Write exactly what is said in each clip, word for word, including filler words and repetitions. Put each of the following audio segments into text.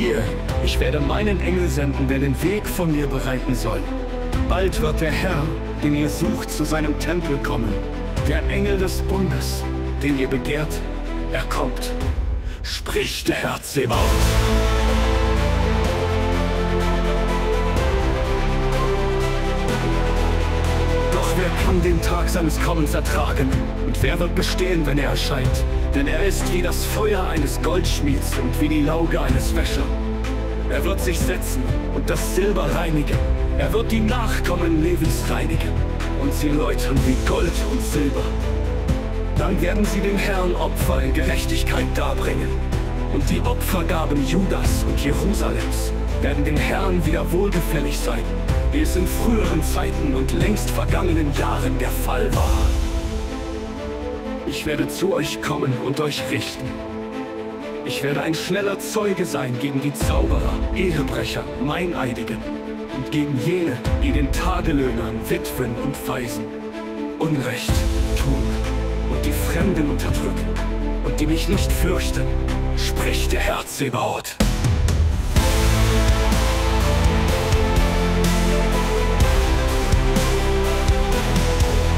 dir. Ich werde meinen Engel senden, der den Weg von mir bereiten soll. Bald wird der Herr, den ihr sucht, zu seinem Tempel kommen. Der Engel des Bundes, den ihr begehrt, er kommt. Spricht der Herr Zebaoth. Doch wer kann den Tag seines Kommens ertragen? Und wer wird bestehen, wenn er erscheint? Denn er ist wie das Feuer eines Goldschmieds und wie die Lauge eines Wäscher. Er wird sich setzen und das Silber reinigen. Er wird die Nachkommen Levens reinigen und sie läutern wie Gold und Silber. Dann werden sie dem Herrn Opfer in Gerechtigkeit darbringen. Und die Opfergaben Judas und Jerusalems werden dem Herrn wieder wohlgefällig sein, wie es in früheren Zeiten und längst vergangenen Jahren der Fall war. Ich werde zu euch kommen und euch richten. Ich werde ein schneller Zeuge sein gegen die Zauberer, Ehebrecher, Meineidigen und gegen jene, die den Tagelöhnern, Witwen und Waisen Unrecht tun und die Fremden unterdrücken und die mich nicht fürchten, spricht der Herr Zebaoth.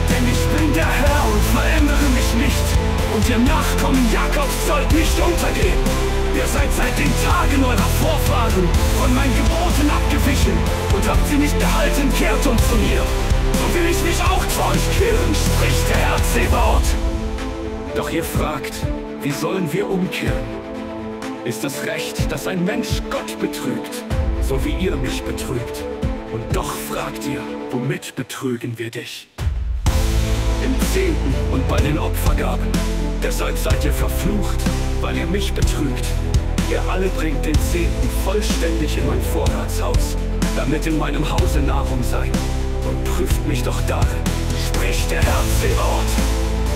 Denn ich bin der Herr und verändere mich nicht. Und ihr Nachkommen Jakobs sollt nicht untergehen. Ihr seid seit den Tagen eurer Vorfahren von meinen Geboten abgewichen und habt sie nicht gehalten, kehrt um zu mir. So will ich mich auch zu euch kehren, spricht der Herr Zebaoth. Doch ihr fragt, wie sollen wir umkehren? Ist es recht, dass ein Mensch Gott betrügt, so wie ihr mich betrügt? Und doch fragt ihr, womit betrügen wir dich? Im Zehnten und bei den Opfergaben. Deshalb seid ihr verflucht, weil ihr mich betrügt. Ihr alle bringt den Zehnten vollständig in mein Vorratshaus, damit in meinem Hause Nahrung sei. Und prüft mich doch darin, spricht der Herr Zebaoth,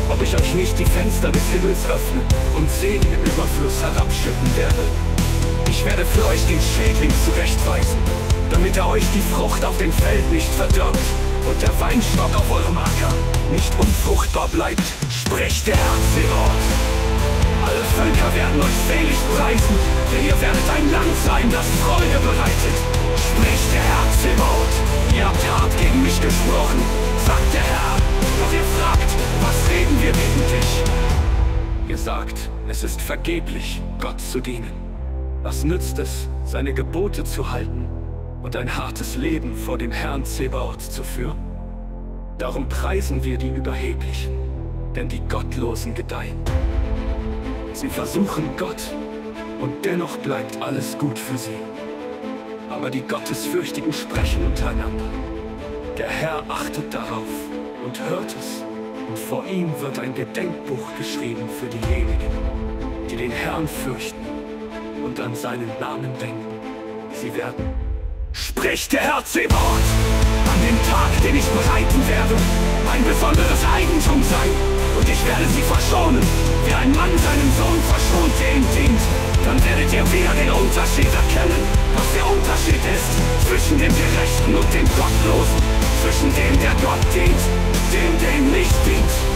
ob ich euch nicht die Fenster des Himmels öffne und Segen im Überfluss herabschütten werde. Ich werde für euch den Schädling zurechtweisen, damit er euch die Frucht auf dem Feld nicht verdirbt und der Weinstock auf eurem Acker nicht unfruchtbar bleibt, spricht der Herr Zebaoth. Alle Völker werden euch selig preisen, denn ihr werdet ein Land sein, das Freude bereitet, spricht der Herr Zebaoth. Ihr habt hart gegen mich gesprochen, sagt der Herr, doch ihr fragt, was reden wir gegen dich? Ihr sagt, es ist vergeblich, Gott zu dienen. Was nützt es, seine Gebote zu halten und ein hartes Leben vor dem Herrn Zebaoth zu führen? Darum preisen wir die Überheblichen, denn die Gottlosen gedeihen. Sie versuchen Gott, und dennoch bleibt alles gut für sie. Aber die Gottesfürchtigen sprechen untereinander. Der Herr achtet darauf und hört es, und vor ihm wird ein Gedenkbuch geschrieben für diejenigen, die den Herrn fürchten und an seinen Namen denken. Sie werden... spricht der Herr Zebaoth, an dem Tag, den ich bereiten werde, ein besonderes Eigentum sein. Und ich werde sie verschonen, wie ein Mann seinen Sohn verschont, der ihm dient. Dann werdet ihr wieder den Unterschied erkennen, was der Unterschied ist zwischen dem Gerechten und dem Gottlosen, zwischen dem, der Gott dient, dem, der ihm nicht dient.